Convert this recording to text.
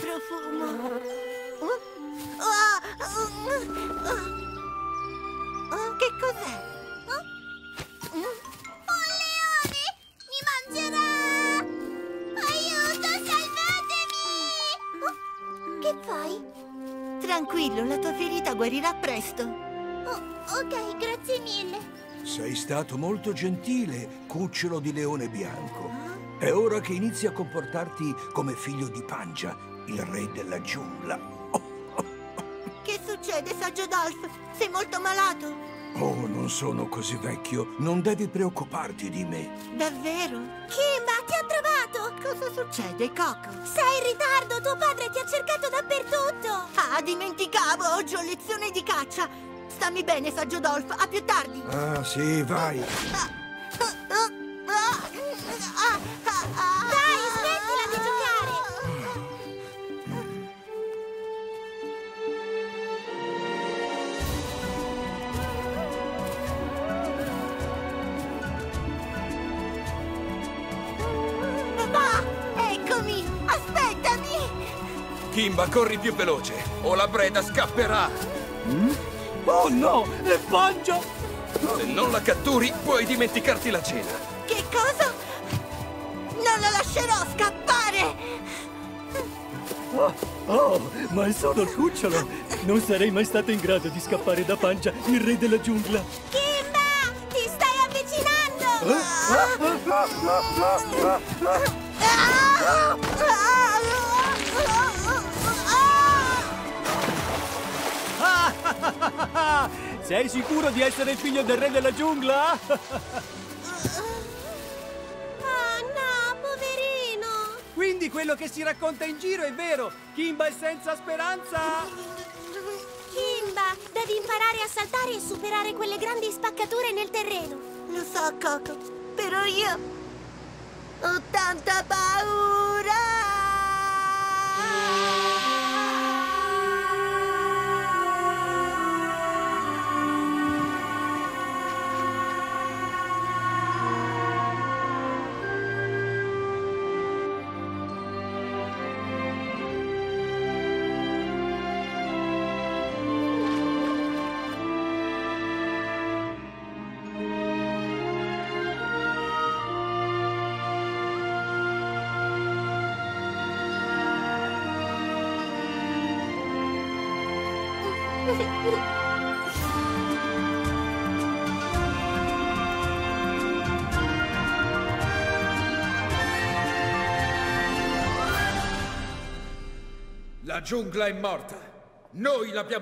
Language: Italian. profumo. Che cos'è? Un leone! Mi mangerà! Aiuto, salvatemi! Che fai? Tranquillo, la tua ferita guarirà presto. Ok, grazie mille. Sei stato molto gentile, cucciolo di leone bianco. È ora che inizi a comportarti come figlio di Panja, il re della giungla. Che succede, saggio Dolph? Sei molto malato? Oh, non sono così vecchio. Non devi preoccuparti di me. Davvero? Kimba, ti ho trovato! Cosa succede, Coco? Sei in ritardo, tuo padre ti ha cercato dappertutto. Ah, dimenticavo, oggi ho lezione di caccia. Stammi bene, saggio Dolph, a più tardi. Ah, sì, vai. Vai, smettila di giocare. Papà, eccomi, aspettami. Kimba, corri più veloce o la preda scapperà. Oh no, le Panja! Se non la catturi, puoi dimenticarti la cena. Che cosa? Non la lascerò scappare! Oh, ma il solo cucciolo! Non sarei mai stato in grado di scappare da Panja, il re della giungla. Kimba, ti stai avvicinando! Sei sicuro di essere il figlio del re della giungla? Oh no, poverino! Quindi quello che si racconta in giro è vero! Kimba è senza speranza! Kimba, devi imparare a saltare e superare quelle grandi spaccature nel terreno. Lo so, Coco, però io ho tanta paura! La giungla è morta. Noi l'abbiamo